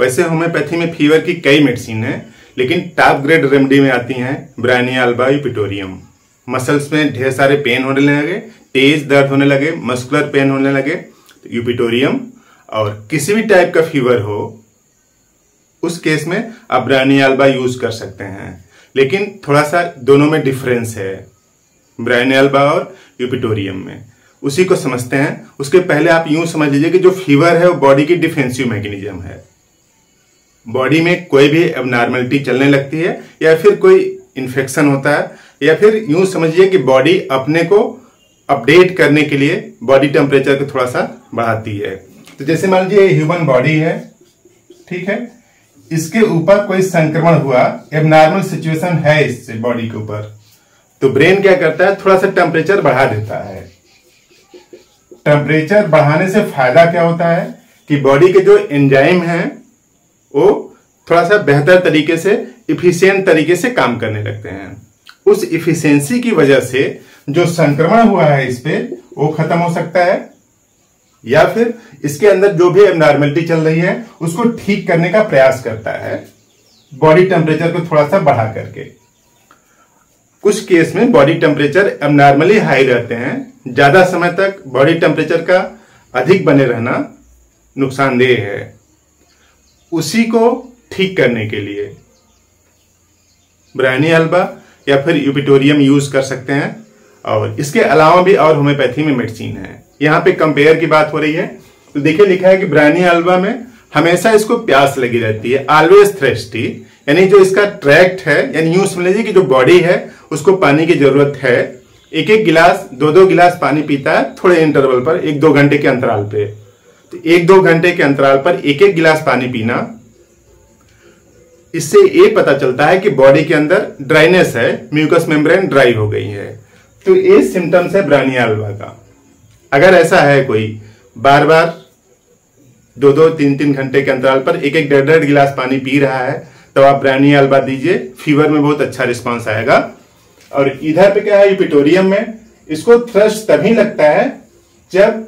वैसे होम्योपैथी में फीवर की कई मेडिसिन हैं, लेकिन टॉप ग्रेड रेमेडी में आती हैं ब्रायोनिया अल्बा यूपेटोरियम। मसल्स में ढेर सारे पेन होने लगे, तेज दर्द होने लगे, मस्कुलर पेन होने लगे तो यूपेटोरियम, और किसी भी टाइप का फीवर हो उस केस में आप ब्रायोनिया अल्बा यूज कर सकते हैं। लेकिन थोड़ा सा दोनों में डिफरेंस है ब्रायोनिया अल्बा और यूपेटोरियम में, उसी को समझते हैं। उसके पहले आप यूं समझ लीजिए कि जो फीवर है वो बॉडी की डिफेंसिव मैकेनिज्म है। बॉडी में कोई भी एबनॉर्मलिटी चलने लगती है या फिर कोई इन्फेक्शन होता है या फिर यूं समझिए कि बॉडी अपने को अपडेट करने के लिए बॉडी टेम्परेचर को थोड़ा सा बढ़ाती है। तो जैसे मान लीजिए ह्यूमन बॉडी है, ठीक है, इसके ऊपर कोई संक्रमण हुआ, एबनॉर्मल सिचुएशन है इससे बॉडी के ऊपर, तो ब्रेन क्या करता है, थोड़ा सा टेम्परेचर बढ़ा देता है। टेम्परेचर बढ़ाने से फायदा क्या होता है कि बॉडी के जो एंजाइम हैं वो थोड़ा सा बेहतर तरीके से, इफिशिएंट तरीके से काम करने लगते हैं। उस इफिशिएंसी की वजह से जो संक्रमण हुआ है इस पे वो खत्म हो सकता है, या फिर इसके अंदर जो भी एबनॉर्मलिटी चल रही है उसको ठीक करने का प्रयास करता है बॉडी टेम्परेचर को थोड़ा सा बढ़ा करके। कुछ केस में बॉडी टेम्परेचर एबनॉर्मली हाई रहते हैं, ज्यादा समय तक बॉडी टेम्परेचर का अधिक बने रहना नुकसानदेह है। उसी को ठीक करने के लिए ब्रायोनिया अल्बा या फिर यूपेटोरियम यूज कर सकते हैं। और इसके अलावा भी और होम्योपैथी में मेडिसिन है। यहाँ पे कंपेयर की बात हो रही है, तो देखिए लिखा है कि ब्रायोनिया अल्बा में हमेशा इसको प्यास लगी रहती है, ऑलवेज थ्रस्टी, यानी जो इसका ट्रैक्ट है, यानी यूं समझ लीजिए कि जो बॉडी है उसको पानी की जरूरत है। एक एक गिलास, दो दो गिलास पानी पीता है थोड़े इंटरवल पर, एक दो घंटे के अंतराल पे। तो एक दो घंटे के अंतराल पर एक एक गिलास पानी पीना, इससे ये पता चलता है कि बॉडी के अंदर ड्राइनेस है, म्यूकस मेम्ब्रेन ड्राई हो गई है। तो ये सिम्टम्स है ब्रायोनिया अल्बा का। अगर ऐसा है कोई बार बार दो दो तीन तीन घंटे के अंतराल पर एक एक डेढ़ डेढ़ गिलास पानी पी रहा है तो आप ब्रायोनिया अल्बा दीजिए, फीवर में बहुत अच्छा रिस्पांस आएगा। और इधर पे क्या है यूपेटोरियम में, इसको थ्रस्ट तभी लगता है जब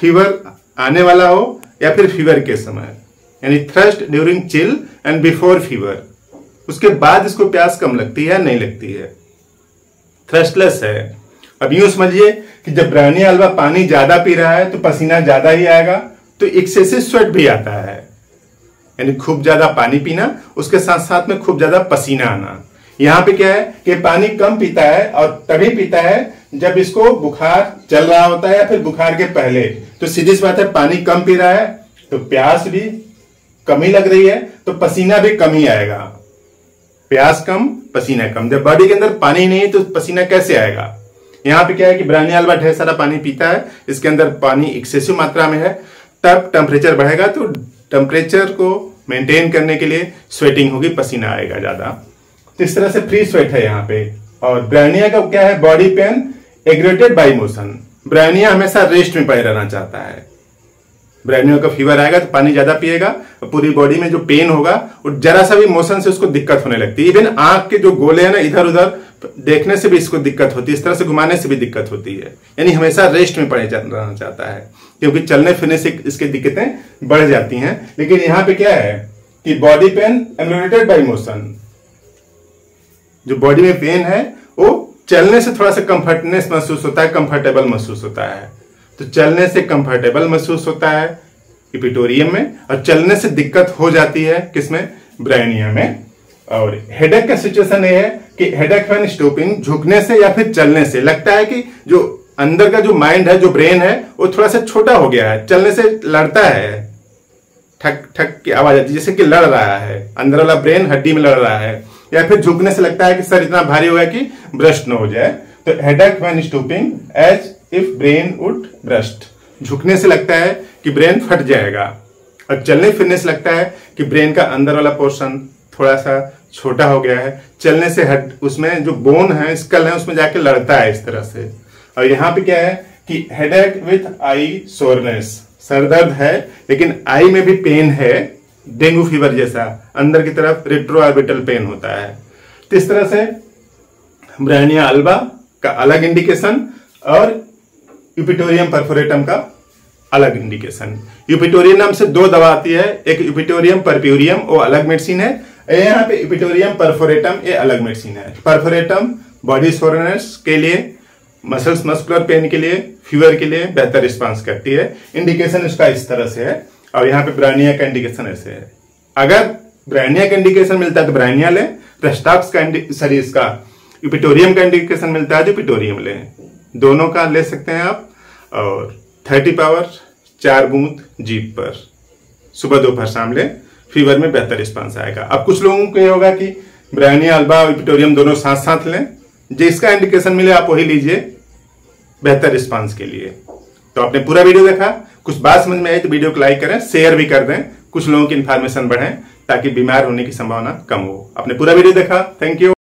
फीवर आने वाला हो या फिर फीवर के समय, यानी thrust during chill and before fever. उसके बाद इसको प्यास कम लगती है, नहीं लगती है, थ्रस्टलेस है। अब यूं समझिए कि जब ब्रायोनिया अल्बा पानी ज्यादा पी रहा है तो पसीना ज्यादा ही आएगा, तो एक्सेसिव स्वेट भी आता है, यानी खूब ज्यादा पानी पीना, उसके साथ साथ में खूब ज्यादा पसीना आना। यहां पे क्या है कि पानी कम पीता है और तभी पीता है जब इसको बुखार चल रहा होता है या फिर बुखार के पहले। तो सीधी सी बात है पानी कम पी रहा है तो प्यास भी कम ही लग रही है, तो पसीना भी कम ही आएगा। प्यास कम, पसीना कम, जब बॉडी के अंदर पानी नहीं है तो पसीना कैसे आएगा। यहां पे क्या है कि ब्रायोनिया अल्बा ढेर सारा पानी पीता है, इसके अंदर पानी एक्सेसिव मात्रा में है, तब टेम्परेचर बढ़ेगा। तो टेम्परेचर को मेंटेन करने के लिए स्वेटिंग होगी, पसीना आएगा ज्यादा। तो इस तरह से फ्री स्वेट है यहाँ पे। और ब्रायोनिया का क्या है, body pain aggravated by motion. Bryonia हमेशा रेस्ट में पड़े रहना चाहता है। ब्रायोनिया का फीवर आएगा तो पानी ज्यादा पिएगा, पूरी बॉडी में जो पेन होगा और जरा सा भी मोशन से उसको दिक्कत होने लगती है। इवन आंख के जो गोले हैं ना, इधर उधर देखने से भी इसको दिक्कत होती है, इस तरह से घुमाने से भी दिक्कत होती है, यानी हमेशा रेस्ट में पड़े रहना चाहता है, क्योंकि चलने फिरने से इसकी दिक्कतें बढ़ जाती हैं। लेकिन यहाँ पे क्या है कि body pain aggravated by motion, जो बॉडी में पेन है वो चलने से थोड़ा सा कंफर्टनेस महसूस होता है, कंफर्टेबल महसूस होता है। तो चलने से कंफर्टेबल महसूस होता है यूपेटोरियम में, और चलने से दिक्कत हो जाती है किसमें, ब्रायोनिया में। और हेडेक का सिचुएशन ये है कि हेडेक व्हेन स्टॉपिंग, झुकने से या फिर चलने से लगता है कि जो अंदर का जो माइंड है, जो ब्रेन है, वो थोड़ा सा छोटा हो गया है, चलने से लड़ता है, ठक ठक की आवाज आती है, जैसे कि लड़ रहा है अंदर वाला ब्रेन, हड्डी में लड़ रहा है। या फिर झुकने से लगता है कि सर इतना भारी हो गया कि ब्रस्ट न हो जाए। तो headache when stopping as if brain would burst, झुकने से लगता है कि ब्रेन फट जाएगा, और चलने फिरने से लगता है कि ब्रेन का अंदर वाला पोर्शन थोड़ा सा छोटा हो गया है, चलने से हट उसमें जो बोन है, स्कल है, उसमें जाके लड़ता है इस तरह से। और यहाँ पे क्या है कि हेडेक विथ आई सोरनेस, सरदर्द है लेकिन आई में भी पेन है, डेंगू फीवर जैसा अंदर की तरफ रेट्रोआर्बिटल पेन होता है। तो इस तरह से ब्रायोनिया अल्बा का अलग इंडिकेशन और यूपेटोरियम परफोरेटम का अलग इंडिकेशन। यूपिटोरियम नाम से दो दवा आती है, एक यूपिटोरियम परफ्यूरियम वो अलग मेडिसिन है, यहाँ पे यूपिटोरियम परफोरेटम ये अलग मेडिसिन है। परफोरेटम बॉडी सोरनेस के लिए, मसल्स मस्कुलर पेन के लिए, फीवर के लिए बेहतर रिस्पांस करती है। इंडिकेशन इसका इस तरह से है और यहाँ पे ब्रायोनिया का इंडिकेशन ऐसे है। अगर ब्रायोनिया का इंडिकेशन मिलता है तो ब्रायोनिया लें, रेस्टॉक्स का इसका यूपिटोरियम का इंडिकेशन मिलता है तो यूपिटोरियम लें, दोनों का ले सकते हैं आप। और 30 पावर 4 बूंद जीभ पर सुबह दोपहर शाम लें, फीवर में बेहतर रिस्पांस आएगा। अब कुछ लोगों को यह होगा कि ब्रायोनिया अल्बा और यूपिटोरियम दोनों साथ साथ लें, जिसका इंडिकेशन मिले आप वही लीजिए बेहतर रिस्पांस के लिए। तो आपने पूरा वीडियो देखा, कुछ बात समझ में आई तो वीडियो को लाइक करें, शेयर भी कर दें, कुछ लोगों की इन्फॉर्मेशन बढ़े ताकि बीमार होने की संभावना कम हो। आपने पूरा वीडियो देखा, थैंक यू।